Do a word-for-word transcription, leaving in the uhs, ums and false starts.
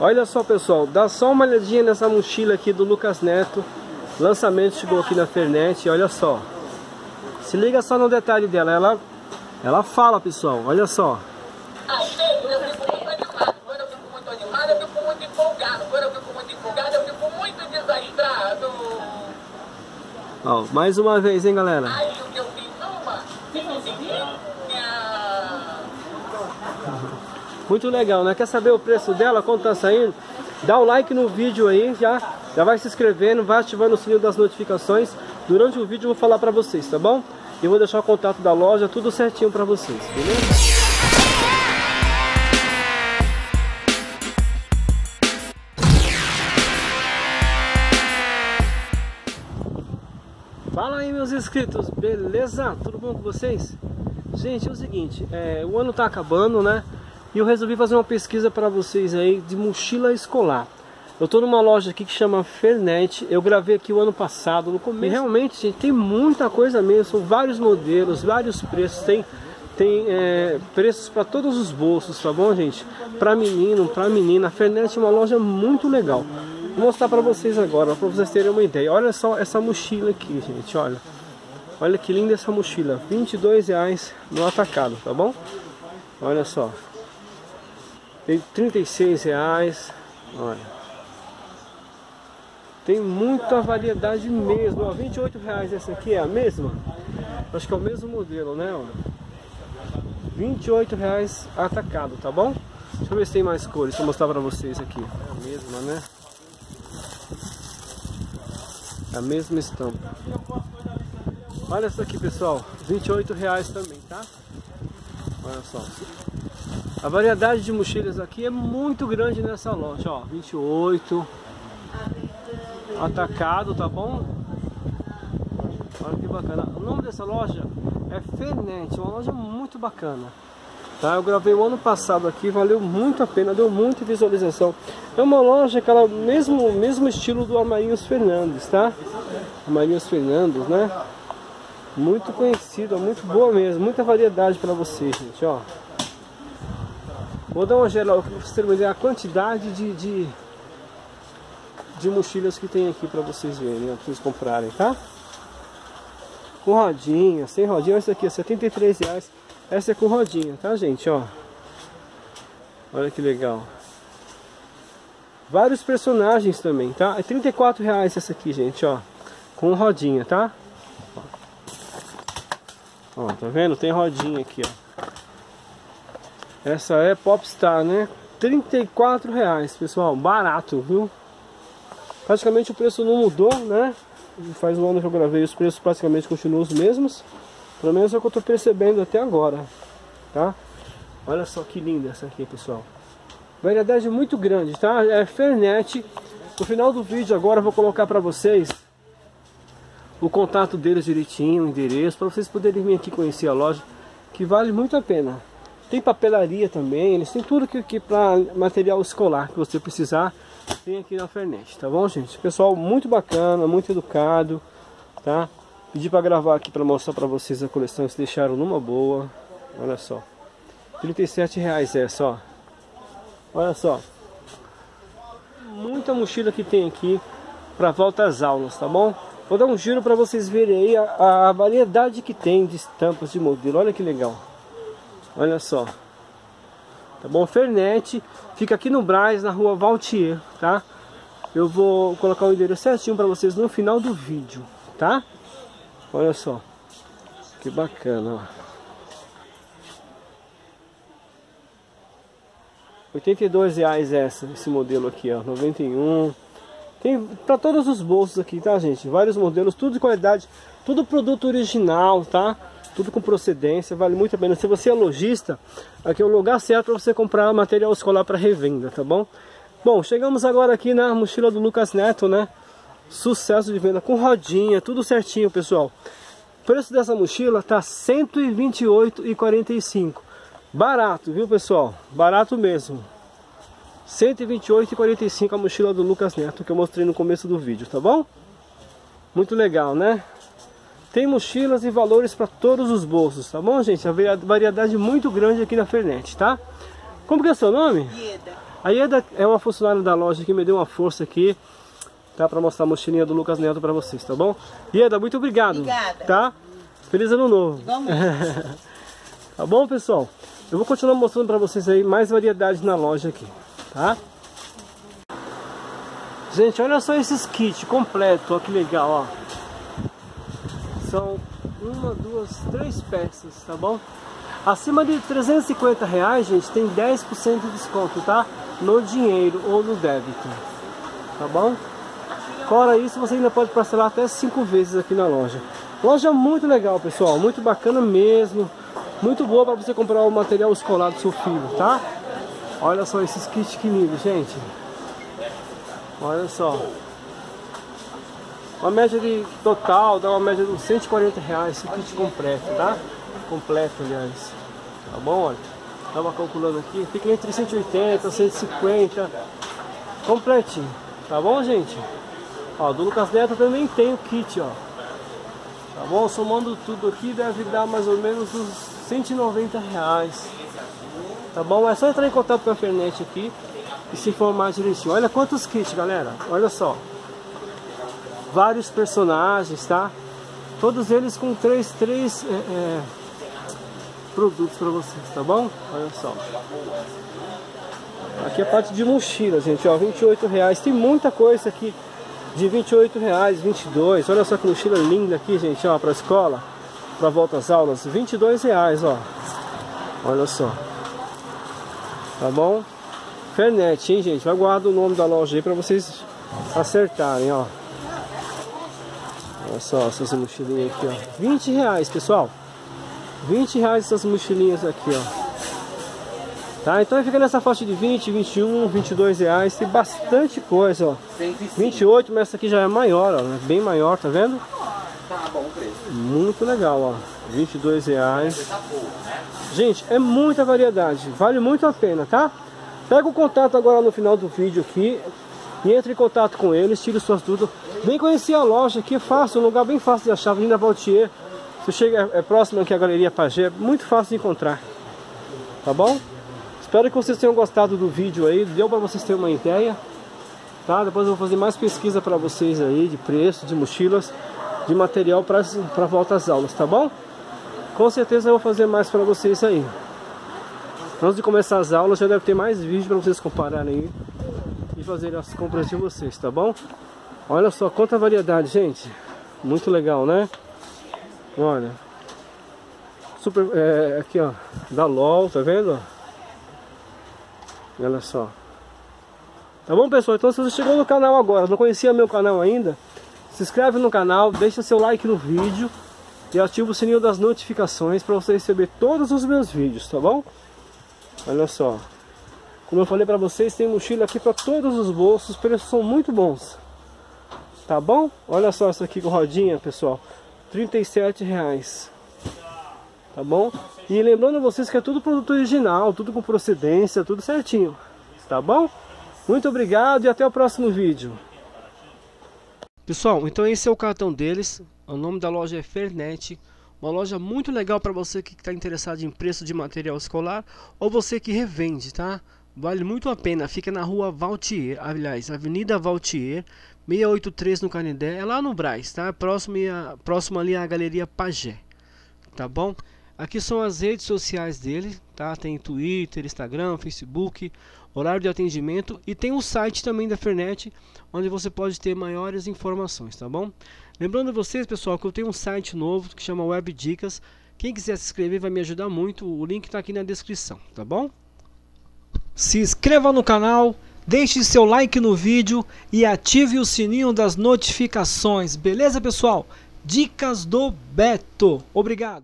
Olha só, pessoal, dá só uma olhadinha nessa mochila aqui do Lucas Neto. Lançamento chegou aqui na Fernet, olha só. Se liga só no detalhe dela, ela, ela fala, pessoal, olha só. Ó, mais uma vez, hein, galera. Muito legal, né? Quer saber o preço dela, quanto tá saindo? Dá o like no vídeo aí, já, já vai se inscrevendo, vai ativando o sininho das notificações. Durante o vídeo eu vou falar pra vocês, tá bom? Eu vou deixar o contato da loja, tudo certinho pra vocês, beleza? Fala aí, meus inscritos, beleza? Tudo bom com vocês? Gente, é o seguinte, é, o ano tá acabando, né? E eu resolvi fazer uma pesquisa para vocês aí de mochila escolar. Eu tô numa loja aqui que chama Fernet, eu gravei aqui o ano passado, no começo. E realmente, gente, tem muita coisa mesmo, são vários modelos, vários preços, tem, tem é, preços para todos os bolsos, tá bom, gente? Para menino, para menina, a Fernet é uma loja muito legal. Vou mostrar pra vocês agora, pra vocês terem uma ideia. Olha só essa mochila aqui, gente, olha. Olha que linda essa mochila, vinte e dois reais no atacado, tá bom? Olha só. Tem trinta e seis reais, olha. Tem muita variedade mesmo, ó, vinte e oito reais essa aqui é a mesma? Acho que é o mesmo modelo, né, ó. vinte e oito reais atacado, tá bom? Deixa eu ver se tem mais cores, deixa eu mostrar pra vocês aqui. É a mesma, né? A mesma estampa. Olha essa aqui, pessoal, vinte e oito reais também, tá? Olha só. A variedade de mochilas aqui é muito grande nessa loja, ó, vinte e oito. Atacado, tá bom? Olha que bacana. O nome dessa loja é Fernet, uma loja muito bacana. Tá? Eu gravei o ano passado aqui, valeu muito a pena, deu muita visualização. É uma loja que ela mesmo mesmo estilo do Amarinhos Fernandes, tá? Amarinhos Fernandes, né? Muito conhecida, muito boa mesmo, muita variedade para vocês, gente, ó. Vou dar uma geral para vocês terem uma ideia a quantidade de, de de mochilas que tem aqui para vocês verem, para vocês comprarem, tá? Com rodinha, sem rodinha, essa aqui é setenta e três reais. Essa é com rodinha, tá, gente? Ó, olha que legal. Vários personagens também, tá? É trinta e quatro reais essa aqui, gente, ó. Com rodinha, tá? Ó, tá vendo? Tem rodinha aqui, ó. Essa é Popstar, né? trinta e quatro reais, pessoal. Barato, viu? Praticamente o preço não mudou, né? Faz um ano que eu gravei, os preços praticamente continuam os mesmos. Pelo menos é o que eu tô percebendo até agora, tá? Olha só que linda essa aqui, pessoal. Variedade muito grande, tá? É Fernet. No final do vídeo agora eu vou colocar pra vocês o contato deles direitinho, o endereço, pra vocês poderem vir aqui conhecer a loja, que vale muito a pena. Tem papelaria também, eles têm tudo que, que pra material escolar que você precisar, tem aqui na Fernet, tá bom, gente? Pessoal muito bacana, muito educado, tá? Pedi para gravar aqui para mostrar para vocês a coleção, eles deixaram numa boa. Olha só, trinta e sete reais essa, ó. Olha só. Muita mochila que tem aqui para volta às aulas, tá bom? Vou dar um giro para vocês verem aí a, a variedade que tem de estampas, de modelo. Olha que legal. Olha só. Tá bom? Fernet fica aqui no Brás, na rua Valtier, tá? Eu vou colocar o endereço certinho para vocês no final do vídeo, tá? Olha só, que bacana, ó. oitenta e dois reais essa, esse modelo aqui, ó, noventa e um. Tem para todos os bolsos aqui, tá, gente? Vários modelos, tudo de qualidade, tudo produto original, tá? Tudo com procedência, vale muito a pena. Se você é lojista, aqui é o lugar certo para você comprar material escolar para revenda, tá bom? Bom, chegamos agora aqui na mochila do Lucas Neto, né? Sucesso de venda com rodinha, tudo certinho, pessoal. O preço dessa mochila tá cento e vinte e oito reais e quarenta e cinco centavos. Barato, viu, pessoal? Barato mesmo. cento e vinte e oito reais e quarenta e cinco centavos a mochila do Lucas Neto que eu mostrei no começo do vídeo, tá bom? Muito legal, né? Tem mochilas e valores para todos os bolsos, tá bom, gente? A variedade muito grande aqui na Fernet, tá? Como que é o seu nome? Ieda. A Ieda é uma funcionária da loja que me deu uma força aqui, tá? Pra mostrar a mochilinha do Lucas Neto pra vocês, tá bom? Ieda, muito obrigado. Obrigada. Tá? Feliz ano novo. Vamos. Tá bom, pessoal? Eu vou continuar mostrando pra vocês aí mais variedades na loja aqui, tá? Gente, olha só esses kits completos, ó, que legal, ó. São uma, duas, três peças, tá bom? Acima de trezentos e cinquenta reais, gente, tem dez por cento de desconto, tá? No dinheiro ou no débito, tá bom? Fora isso, você ainda pode parcelar até cinco vezes aqui na loja. Loja muito legal, pessoal, muito bacana mesmo. Muito boa para você comprar o material escolar do seu filho, tá? Olha só esses kits que lindos, gente. Olha só. Uma média de total, dá uma média de uns cento e quarenta reais, o kit completo, tá? Completo, aliás. Tá bom, olha. Tava calculando aqui. Fica entre cento e oitenta, cento e cinquenta. Completinho. Tá bom, gente? Ó, do Lucas Neto também tem o kit, ó. Tá bom? Somando tudo aqui deve dar mais ou menos uns cento e noventa reais. Tá bom? É só entrar em contato com a Fernet aqui e se informar direitinho. Olha quantos kits, galera. Olha só. Vários personagens, tá? Todos eles com três, três é, é, produtos para vocês, tá bom? Olha só. Aqui é a parte de mochila, gente, ó, vinte e oito reais. Tem muita coisa aqui de vinte e oito reais, vinte e dois. Olha só que mochila linda aqui, gente, ó, para escola, para volta às aulas, vinte e dois reais, ó. Olha só. Tá bom? Fernet, hein, gente? Eu guardo o nome da loja aí para vocês acertarem, ó. Olha só essas mochilinhas aqui, ó. vinte reais, pessoal. vinte reais essas mochilinhas aqui, ó. Tá, então fica nessa faixa de vinte, vinte e um, vinte e dois reais. Tem bastante coisa, ó. vinte e oito, mas essa aqui já é maior, ó. Bem maior, tá vendo? Tá bom o preço. Muito legal, ó. vinte e dois reais. Gente, é muita variedade. Vale muito a pena, tá? Pega o contato agora no final do vídeo aqui. E entre em contato com eles, tire suas dúvidas. Vem conhecer a loja aqui, é fácil, um lugar bem fácil de achar. Avenida Valtier, você chega, é próximo aqui à Galeria Pagé, muito fácil de encontrar. Tá bom? Espero que vocês tenham gostado do vídeo aí, deu para vocês terem uma ideia. Tá? Depois eu vou fazer mais pesquisa para vocês aí, de preço, de mochilas, de material para volta às aulas, tá bom? Com certeza eu vou fazer mais para vocês aí. Antes de começar as aulas, já deve ter mais vídeos para vocês compararem aí. Fazer as compras de vocês, tá bom? Olha só quanta variedade, gente. Muito legal, né? Olha. Super, é, aqui, ó. Da LOL, tá vendo? Olha só. Tá bom, pessoal? Então, se você chegou no canal agora, não conhecia meu canal ainda, se inscreve no canal, deixa seu like no vídeo e ativa o sininho das notificações para você receber todos os meus vídeos, tá bom? Olha só. Como eu falei pra vocês, tem mochila aqui pra todos os bolsos, os preços são muito bons. Tá bom? Olha só essa aqui com rodinha, pessoal, trinta e sete reais. Tá bom? E lembrando vocês que é tudo produto original, tudo com procedência, tudo certinho. Tá bom? Muito obrigado e até o próximo vídeo. Pessoal, então esse é o cartão deles. O nome da loja é Fernet. Uma loja muito legal pra você que tá interessado em preço de material escolar ou você que revende, tá? Vale muito a pena, fica na rua Valtier, aliás, Avenida Valtier, seiscentos e oitenta e três no Canindé, é lá no Brás, tá? Próximo, a, próximo ali à Galeria Pagé, tá bom? Aqui são as redes sociais dele, tá? Tem Twitter, Instagram, Facebook, horário de atendimento e tem o site também da Fernet, onde você pode ter maiores informações, tá bom? Lembrando vocês, pessoal, que eu tenho um site novo que chama Web Dicas, quem quiser se inscrever vai me ajudar muito, o link tá aqui na descrição, tá bom? Se inscreva no canal, deixe seu like no vídeo e ative o sininho das notificações. Beleza, pessoal? Dicas do Beto. Obrigado.